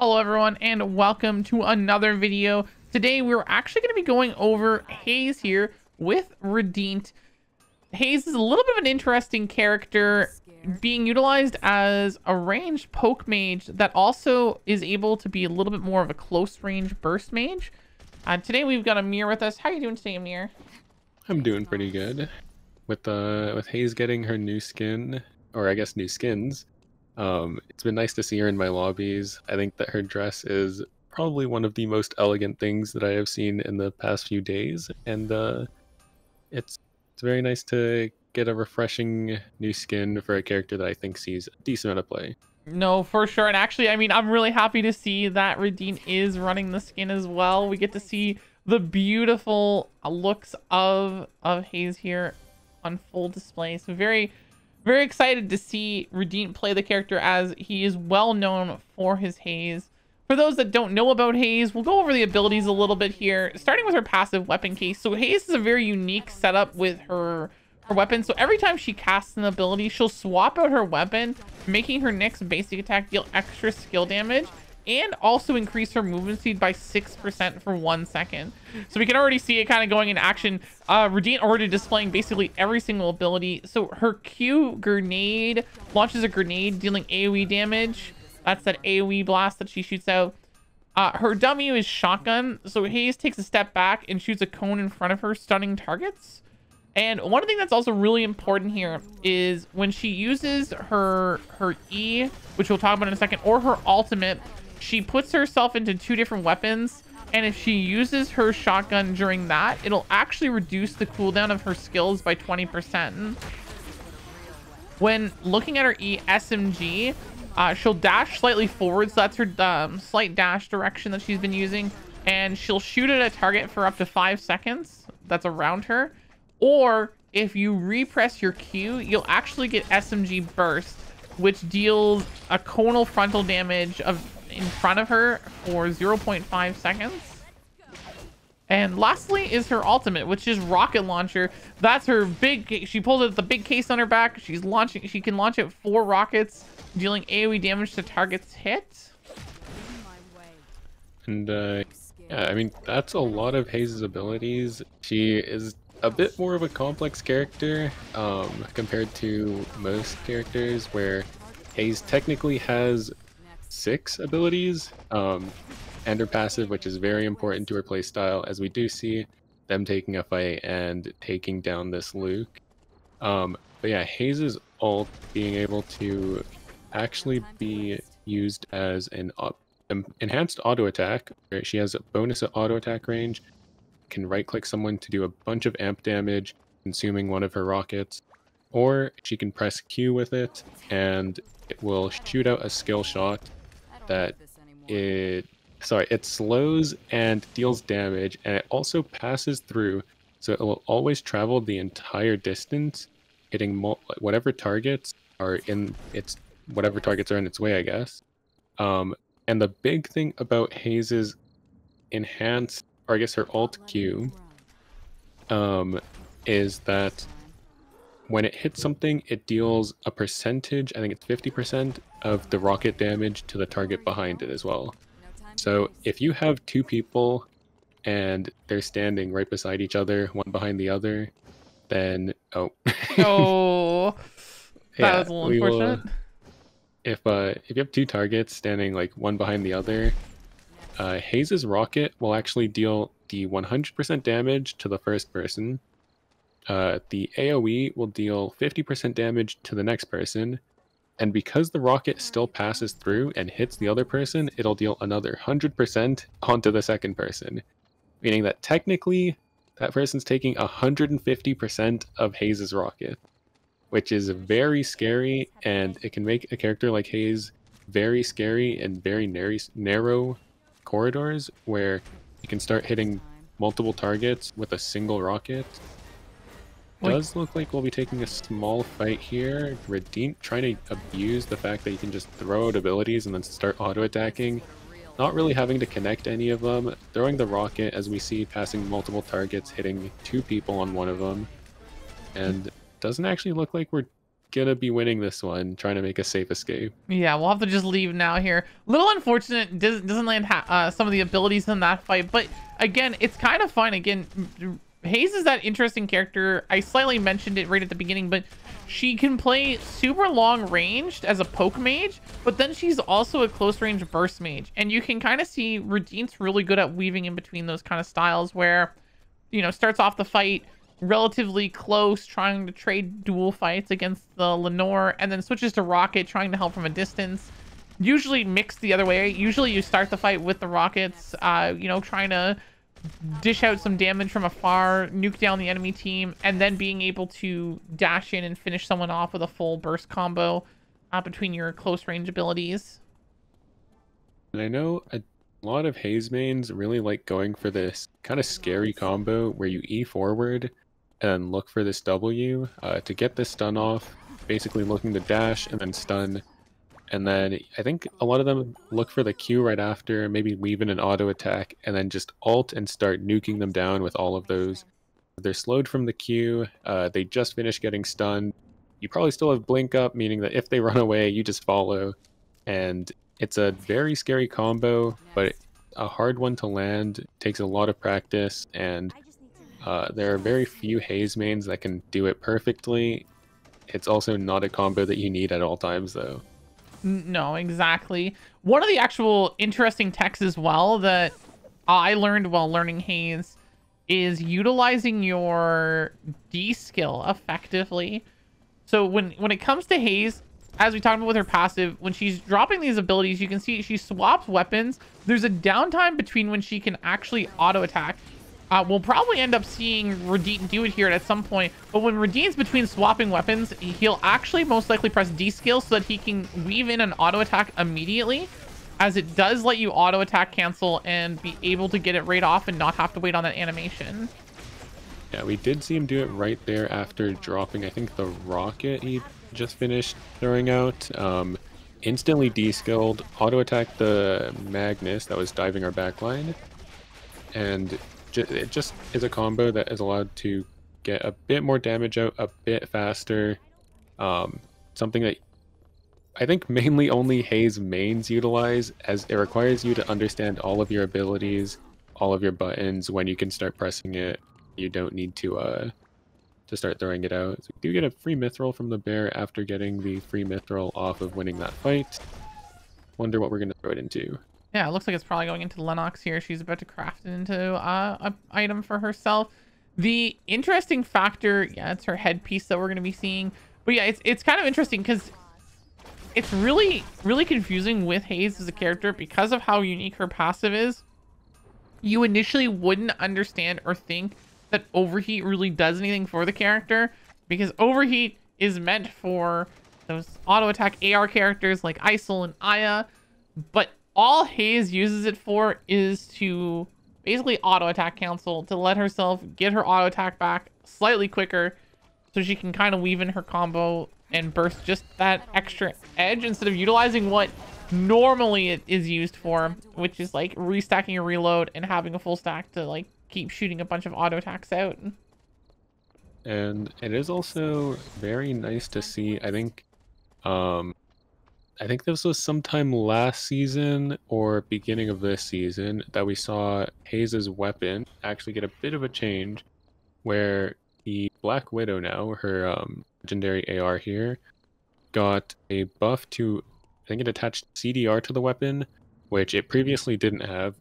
Hello everyone and welcome to another video. Today we're actually going to be going over Haze here with Redeent. Haze is a little bit of an interesting character, being utilized as a ranged poke mage that also is able to be a little bit more of a close range burst mage. Today we've got Ameer with us. How are you doing today, Ameer? I'm doing pretty good. With Haze getting her new skin, or I guess new skins, it's been nice to see her in my lobbies. I think that her dress is probably one of the most elegant things that I have seen in the past few days, and it's very nice to get a refreshing new skin for a character that I think sees a decent amount of play. No, for sure. And actually, I mean, I'm really happy to see that Redeent is running the skin as well. We get to see the beautiful looks of Haze here on full display. So very excited to see Redeent play the character, as he is well known for his Haze. For those that don't know about Haze, we'll go over the abilities a little bit here, starting with her passive weapon case. So Haze is a very unique setup with her weapon. So every time she casts an ability, she'll swap out her weapon, making her next basic attack deal extra skill damage and also increase her movement speed by 6% for 1 second. So we can already see it kind of going in action. Redeent already displaying basically every single ability. So her Q grenade launches a grenade dealing AoE damage. That's that AoE blast that she shoots out. Her W is shotgun. So Haze takes a step back and shoots a cone in front of her, stunning targets. And one thing that's also really important here is when she uses her E, which we'll talk about in a second, or her ultimate, she puts herself into two different weapons, and if she uses her shotgun during that, it'll actually reduce the cooldown of her skills by 20%. When looking at her E SMG, she'll dash slightly forward, so that's her slight dash direction that she's been using, and she'll shoot at a target for up to 5 seconds that's around her. Or if you repress your Q, you'll actually get SMG burst, which deals a conal frontal damage of in front of her for 0.5 seconds. And lastly is her ultimate, which is rocket launcher. That's her big, she pulls out the big case on her back. She's launching, she can launch out 4 rockets, dealing AoE damage to targets hit. And yeah, I mean, that's a lot of Haze's abilities. She is a bit more of a complex character compared to most characters, where Haze technically has 6 abilities and her passive, which is very important to her playstyle, as we do see them taking a fight and taking down this Luke. But yeah, Haze's ult being able to actually be used as an enhanced auto attack, where she has a bonus at auto attack range, can right click someone to do a bunch of amp damage, consuming one of her rockets, or she can press Q with it and it will shoot out a skill shot that it slows and deals damage, and it also passes through, so it will always travel the entire distance, hitting whatever targets are in its way, I guess. And the big thing about Haze's enhanced, or I guess her alt Q, is that when it hits something, it deals a percentage, I think it's 50% of the rocket damage to the target behind it as well. So if you have 2 people and they're standing right beside each other, one behind the other, then that was a little unfortunate. If you have 2 targets standing like one behind the other, Haze's rocket will actually deal the 100% damage to the first person. The AoE will deal 50% damage to the next person, and because the rocket still passes through and hits the other person, it'll deal another 100% onto the second person, meaning that technically that person's taking 150% of Haze's rocket, which is very scary, and it can make a character like Haze very scary in very narrow corridors, where you can start hitting multiple targets with a single rocket. Does look like we'll be taking a small fight here. Redeent trying to abuse the fact that you can just throw out abilities and then start auto-attacking, not really having to connect any of them, throwing the rocket, as we see, passing multiple targets, hitting 2 people on one of them, and doesn't actually look like we're gonna be winning this one, trying to make a safe escape. Yeah, we'll have to just leave now here. Little unfortunate, doesn't land some of the abilities in that fight, but again, it's kind of fun. Again, Haze is that interesting character. I slightly mentioned it right at the beginning, but she can play super long ranged as a poke mage, but then she's also a close range burst mage, and you can kind of see Redeent's really good at weaving in between those kind of styles where, you know, starts off the fight relatively close, trying to trade duel fights against the Lenore, and then switches to rocket, trying to help from a distance. Usually mixed the other way. Usually you start the fight with the rockets, you know, trying to dish out some damage from afar, nuke down the enemy team, and then being able to dash in and finish someone off with a full burst combo between your close range abilities. And I know a lot of Haze mains really like going for this kind of scary combo where you E forward and look for this W to get this stun off, basically looking to dash and then stun. And then I think a lot of them look for the Q right after, maybe weave in an auto attack, and then just alt and start nuking them down with all of those. They're slowed from the Q, they just finished getting stunned. You probably still have blink up, meaning that if they run away, you just follow. And it's a very scary combo, but a hard one to land. It takes a lot of practice, and there are very few Haze mains that can do it perfectly. It's also not a combo that you need at all times, though. No, exactly. One of the actual interesting techs as well that I learned while learning Haze is utilizing your D skill effectively. So when it comes to Haze, as we talked about with her passive, when she's dropping these abilities, you can see she swaps weapons. There's a downtime between when she can actually auto attack. We'll probably end up seeing Redeent do it here at some point, but when Redeent's between swapping weapons, he'll actually most likely press D skill so that he can weave in an auto attack immediately, as it does let you auto attack cancel and be able to get it right off and not have to wait on that animation. Yeah, we did see him do it right there after dropping, I think, the rocket he just finished throwing out. Instantly D skilled, auto attack the Magnus that was diving our backline, and it just is a combo that is allowed to get a bit more damage out a bit faster. Something that I think mainly only Haze mains utilize, as it requires you to understand all of your abilities, all of your buttons. When you can start pressing it, you don't need to start throwing it out. So you do get a free mithril from the bear after getting the free mithril off of winning that fight. Wonder what we're going to throw it into. Yeah, it looks like it's probably going into Lennox here. She's about to craft it into an item for herself. The interesting factor, yeah, it's her headpiece that we're going to be seeing. But yeah, it's kind of interesting because it's really, really confusing with Haze as a character because of how unique her passive is. You initially wouldn't understand or think that Overheat really does anything for the character, because Overheat is meant for those auto attack AR characters like Isol and Aya, but all Haze uses it for is to basically auto attack cancel to let herself get her auto attack back slightly quicker so she can kind of weave in her combo and burst just that extra edge instead of utilizing what normally it is used for, which is like restacking a reload and having a full stack to like keep shooting a bunch of auto attacks out. And it is also very nice to see, I think this was sometime last season or beginning of this season that we saw Haze's weapon actually get a bit of a change, where the Black Widow now, her legendary AR here, got a buff to, I think it attached CDR to the weapon, which it previously didn't have.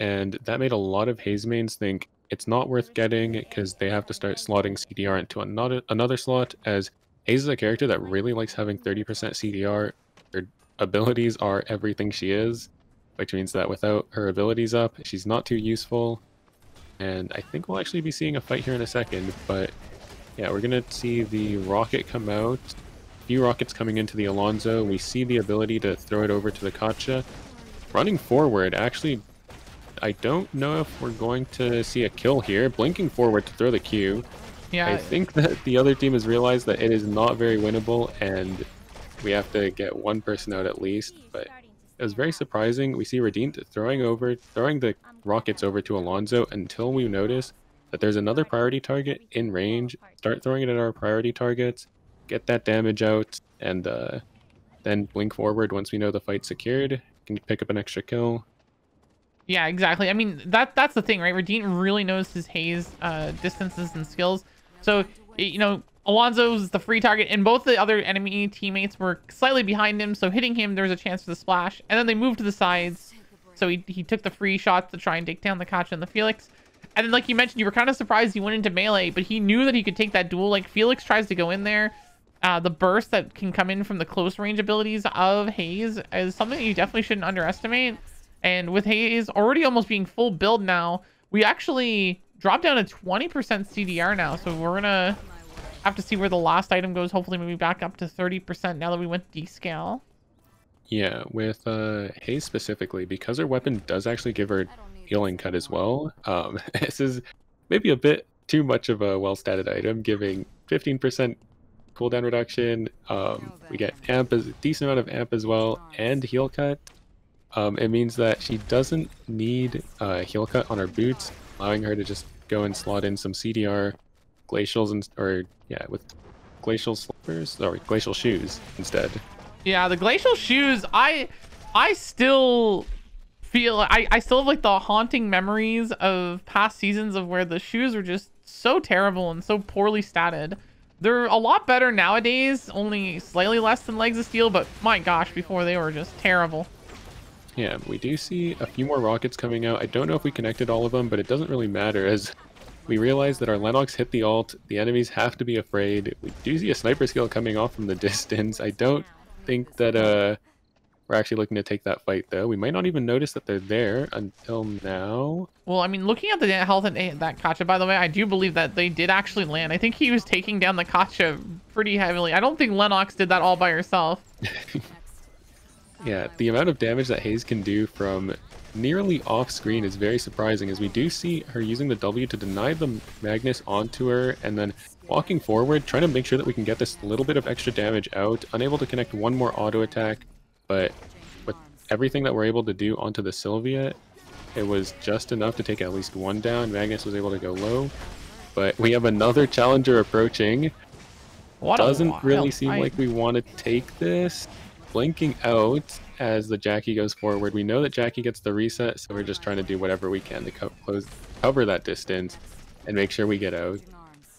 And that made a lot of Haze mains think it's not worth getting because they have to start slotting CDR into another slot, as Haze is a character that really likes having 30% CDR. Her abilities are everything she is, which means that without her abilities up, she's not too useful. And I think we'll actually be seeing a fight here in a second, but yeah, we're gonna see the rocket come out. A few rockets coming into the Alonzo. We see the ability to throw it over to the Kacha. Running forward, actually, I don't know if we're going to see a kill here. Blinking forward to throw the Q. Yeah. I think that the other team has realized that it is not very winnable, and we have to get one person out at least, but it was very surprising. We see Redeent throwing the rockets over to Alonzo until we notice that there's another priority target in range. Start throwing it at our priority targets, get that damage out, and then blink forward once we know the fight's secured. Can you pick up an extra kill? Yeah, exactly. I mean, that's the thing, right? Redeent really knows his haze distances and skills. So, you know, Alonzo's the free target, and both the other enemy teammates were slightly behind him, so hitting him, there was a chance for the splash. And then they moved to the sides, so he took the free shots to try and take down the Kacha and the Felix. And then, like you mentioned, you were kind of surprised he went into melee, but he knew that he could take that duel. Like, Felix tries to go in there. The burst that can come in from the close range abilities of Haze is something that you definitely shouldn't underestimate. And with Haze already almost being full build now, we actually drop down to 20% CDR now. So we're going to have to see where the last item goes. Hopefully maybe back up to 30% now that we went descale. Yeah, with Haze specifically, because her weapon does actually give her healing cut as well. This is maybe a bit too much of a well-statted item, giving 15% cooldown reduction. We get amp, a decent amount of amp as well, and heal cut. It means that she doesn't need heal cut on her boots, allowing her to just go and slot in some CDR glacials and with glacial slippers or glacial shoes instead. Yeah, the glacial shoes. I still feel I still have like the haunting memories of past seasons of where the shoes were just so terrible and so poorly statted. They're a lot better nowadays, only slightly less than Legs of Steel, but my gosh, before they were just terrible. Yeah, we do see a few more rockets coming out. I don't know if we connected all of them, but it doesn't really matter as we realize that our Lennox hit the ult. The enemies have to be afraid. We do see a sniper skill coming off from the distance. I don't think that we're actually looking to take that fight, though. We might not even notice that they're there until now. Well, I mean, looking at the health and that Kacha, by the way, I do believe that they did actually land. I think he was taking down the Kacha pretty heavily. I don't think Lennox did that all by herself. Yeah, the amount of damage that Haze can do from nearly off-screen is very surprising, as we do see her using the W to deny the Magnus onto her, and then walking forward, trying to make sure that we can get this little bit of extra damage out, unable to connect one more auto attack. But with everything that we're able to do onto the Sylvia, it was just enough to take at least one down. Magnus was able to go low, but we have another challenger approaching. Doesn't really seem like we want to take this. Blinking out as the Jackie goes forward. We know that Jackie gets the reset, so we're just trying to do whatever we can to cover that distance and make sure we get out.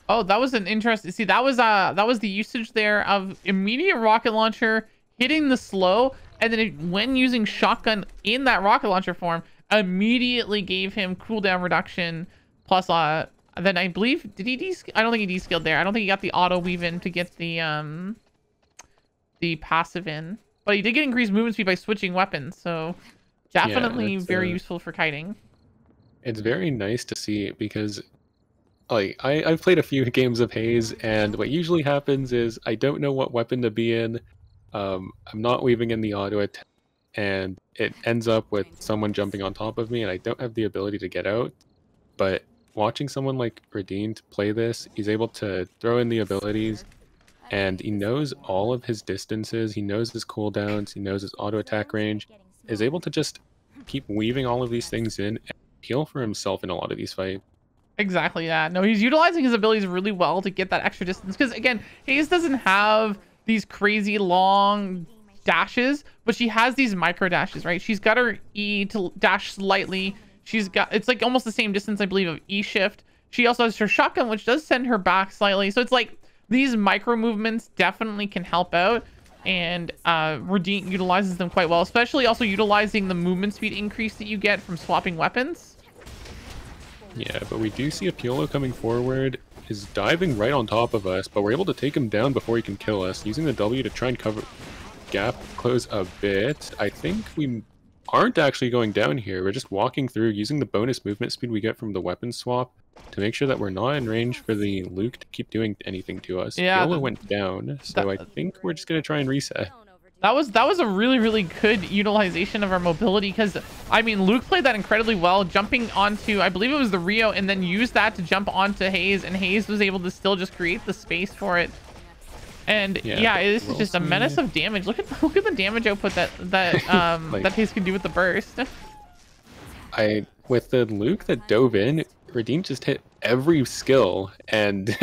Oh, that was an interesting... See, that was the usage there of immediate rocket launcher, hitting the slow, and then when using shotgun in that rocket launcher form, immediately gave him cooldown reduction plus then I believe I don't think he descaled there. I don't think he got the auto weave in to get the passive in, but he did get increased movement speed by switching weapons, so definitely very useful for kiting. It's very nice to see, because like I've played a few games of Haze, and what usually happens is I don't know what weapon to be in. I'm not weaving in the auto attack, and it ends up with someone jumping on top of me, and I don't have the ability to get out. But watching someone like Redeent play this, he's able to throw in the abilities, and he knows all of his distances, he knows his cooldowns, he knows his auto attack range, is able to just keep weaving all of these things in and heal for himself in a lot of these fights. Exactly, yeah. No, he's utilizing his abilities really well to get that extra distance, because again, Haze doesn't have these crazy long dashes, but she has these micro dashes, right? She's got her E to dash slightly. She's got, it's like almost the same distance, I believe, of E shift. She also has her shotgun, which does send her back slightly. So it's like these micro movements definitely can help out, and Redeent utilizes them quite well, especially also utilizing the movement speed increase that you get from swapping weapons. Yeah, but we do see a Piolo coming forward. Is diving right on top of us, but we're able to take him down before he can kill us, using the W to try and cover gap close a bit. I think we aren't actually going down here. We're just walking through, using the bonus movement speed we get from the weapon swap to make sure that we're not in range for the Luke to keep doing anything to us. Yeah, Piolo went down, so I think we're just going to try and reset. That was a really, really good utilization of our mobility, because, I mean, Luke played that incredibly well, jumping onto, I believe it was the Rio, and then used that to jump onto Haze, and Haze was able to still just create the space for it. And yeah this is just a menace of damage. Look at the damage output that like, that Haze can do with the burst. With the Luke that dove in, Redeem just hit every skill, and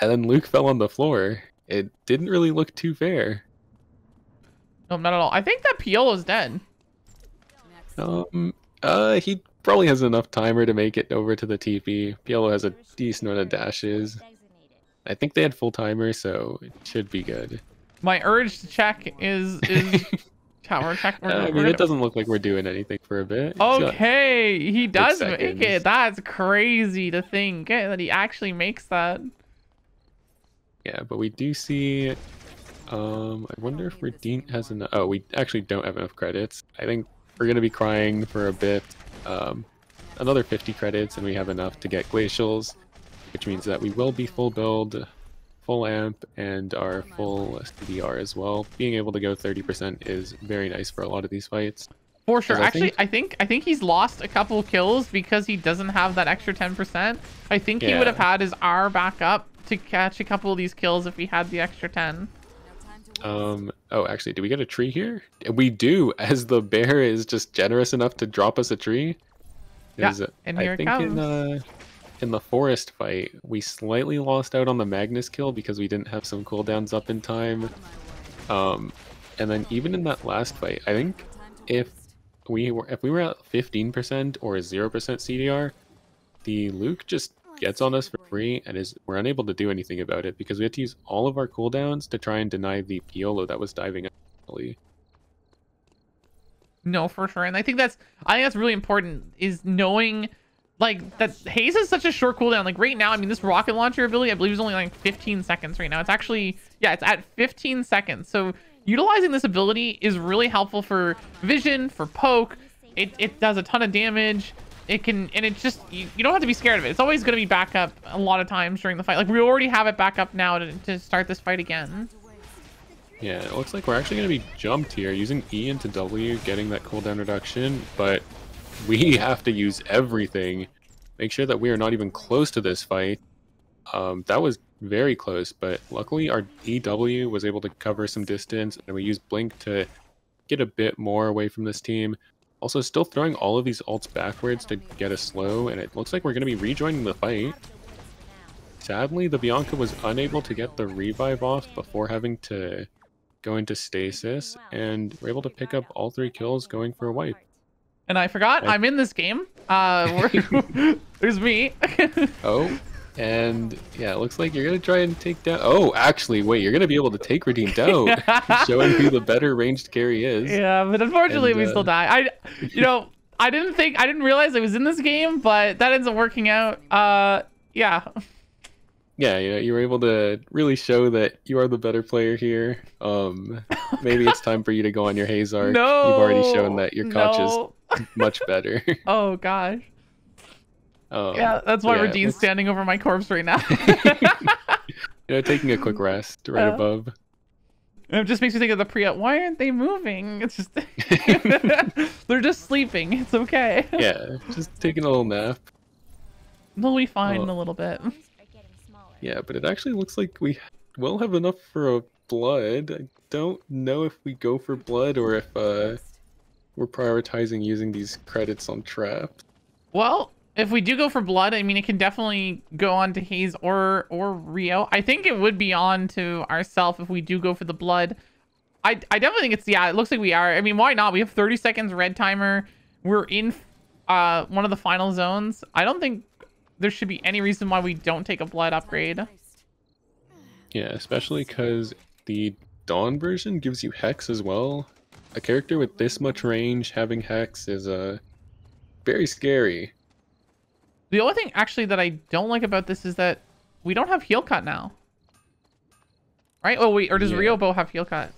then Luke fell on the floor. it didn't really look too fair. No, not at all. I think that Piolo's dead. He probably has enough timer to make it over to the TP. Piolo has a decent amount of dashes. I think they had full timer, so it should be good. My urge to check is tower check. It doesn't look like we're doing anything for a bit. Okay, he does make it. That's crazy to think that he actually makes that. Yeah, but we do see... I wonder if Redeent has enough... Oh, we actually don't have enough credits. I think we're going to be crying for a bit. Another 50 credits, and we have enough to get Glacials, which means that we will be full build, full amp, and our full CDR as well. Being able to go 30% is very nice for a lot of these fights. For sure. Actually, I think he's lost a couple of kills because he doesn't have that extra 10%. I think he would have had his R back up to catch a couple of these kills if he had the extra 10. Oh, actually, do we get a tree here? We do, as the bear is just generous enough to drop us a tree. Yeah, and here it comes. In the forest fight, we slightly lost out on the Magnus kill because we didn't have some cooldowns up in time. And then even in that last fight, I think if we were at 15% or 0% CDR, the Luke just gets on us for free, and we're unable to do anything about it because we had to use all of our cooldowns to try and deny the Piolo that was diving up. No, for sure, and I think that's really important, is knowing like that Haze is such a short cooldown. Like right now, I mean, this rocket launcher ability I believe is only like 15 seconds right now. It's actually, yeah, it's at 15 seconds. So utilizing this ability is really helpful for vision, for poke. It does a ton of damage. It can, and it's just, you don't have to be scared of it. It's always going to be back up a lot of times during the fight. Like we already have it back up now to start this fight again. Yeah, it looks like we're actually going to be jumped here using E into W, getting that cooldown reduction, but we have to use everything. Make sure that we are not even close to this fight. That was very close, but luckily our EW was able to cover some distance, and we used Blink to get a bit more away from this team. Also, still throwing all of these ults backwards to get us slow, and it looks like we're going to be rejoining the fight. Sadly, the Bianca was unable to get the revive off before having to go into stasis, and we're able to pick up all three kills going for a wipe. And I forgot, I'm in this game. There's me. Oh, and yeah, it looks like you're going to try and take down... Oh, actually, wait, you're going to be able to take Redeemed out, showing who the better ranged carry is. Yeah, but unfortunately, we still die. I didn't realize I was in this game, but that ends up working out. Yeah, you know, you were able to really show that you are the better player here. Maybe it's time for you to go on your Haze arc. No, you've already shown that your Kacha is much better. Oh, gosh. Yeah, that's why Redeem's standing over my corpse right now. You know, taking a quick rest right above. It just makes me think of the pre-op. Why aren't they moving? It's just they're just sleeping. It's okay. Yeah, just taking a little nap. They'll be fine in a little bit. Yeah, but it actually looks like we will have enough for a blood. I don't know if we go for blood or if we're prioritizing using these credits on traps. Well, if we do go for blood, I mean, it can definitely go on to Haze or Rio. I think it would be on to ourselves if we do go for the blood. I definitely think it's, yeah, it looks like we are. I mean, why not? We have 30 seconds red timer. We're in one of the final zones. I don't think there should be any reason why we don't take a blood upgrade. Yeah, especially because the Dawn version gives you Hex as well. A character with this much range having Hex is very scary. The only thing, actually, that I don't like about this is that we don't have Heal Cut now. Right? Oh, wait, or does Ryobo have Heal Cut?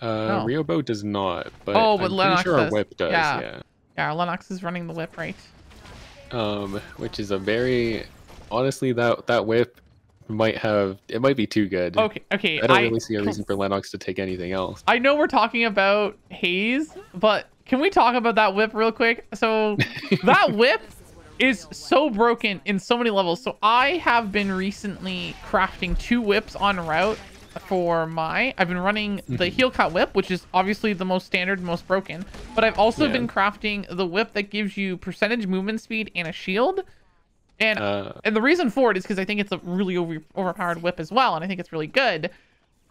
No. Ryobo does not, but I'm Lennox pretty sure our whip does, yeah, Lennox is running the whip, right? Which is a very... Honestly, that whip might have... It might be too good. Okay. I don't really see a reason for Lennox to take anything else. I know we're talking about Haze, but can we talk about that whip real quick? So, that whip... is so broken in so many levels. So I have been recently crafting two whips on route for my... I've been running the Heal Cut whip, which is obviously the most standard, most broken. But I've also been crafting the whip that gives you percentage movement speed and a shield. And the reason for it is because I think it's a really overpowered whip as well. And I think it's really good.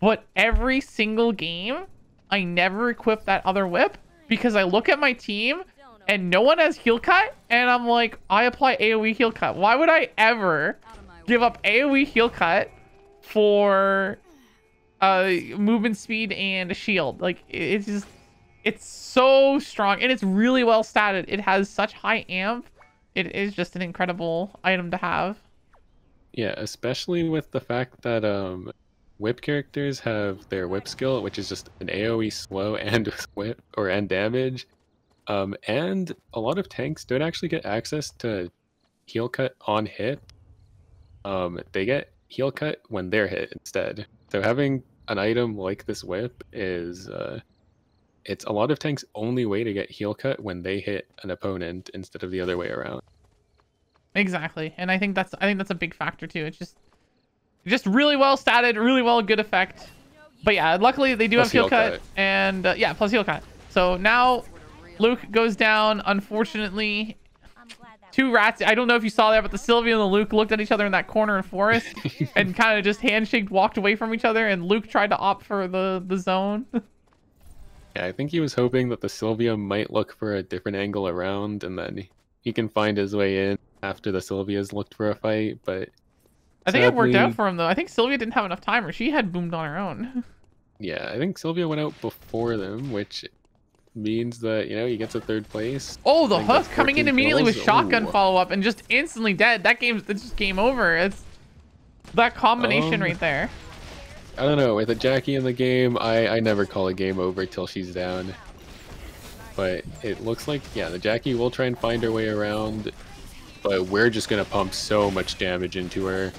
But every single game, I never equip that other whip because I look at my team and no one has heal cut. And I'm like, I apply AoE heal cut. Why would I ever give up AoE heal cut for movement speed and a shield? Like, it's just, it's so strong and it's really well statted. It has such high amp. It is just an incredible item to have. Yeah, especially with the fact that whip characters have their whip skill, which is just an AoE slow and whip or and damage. And a lot of tanks don't actually get access to heal cut on hit. They get heal cut when they're hit instead. So having an item like this whip is it's a lot of tanks' only way to get heal cut when they hit an opponent instead of the other way around. Exactly, and I think that's a big factor too. It's just really well statted, really well, good effect. But yeah, luckily they do plus have heal cut and yeah, plus heal cut. So now Luke goes down, unfortunately. Two rats. I don't know if you saw that, but the Sylvia and the Luke looked at each other in that corner in forest and kind of just handshaked, walked away from each other, and Luke tried to opt for the zone. Yeah, I think he was hoping that the Sylvia might look for a different angle around, and then he can find his way in after the Sylvia's looked for a fight, but... I think sadly, it worked out for him, though. I think Sylvia didn't have enough time, or she had boomed on her own. Yeah, I think Sylvia went out before them, which means that, you know, he gets a third place. Oh, the hook coming in immediately with shotgun follow-up and just instantly dead. That game's just game over. It's that combination right there. I don't know, with a Jackie in the game, I never call a game over till she's down. But it looks like, yeah, the Jackie will try and find her way around, but we're just going to pump so much damage into her.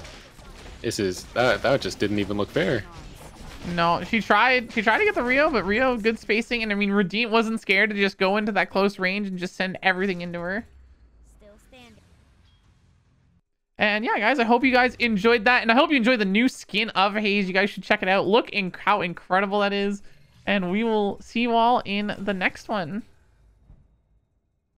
This is, that just didn't even look fair. No, she tried to get the Rio, but Rio, good spacing, and I mean, Redeent wasn't scared to just go into that close range and just send everything into her. And yeah, guys, I hope you guys enjoyed that, and I hope you enjoyed the new skin of Haze. You guys should check it out. Look how incredible that is, and we will see you all in the next one.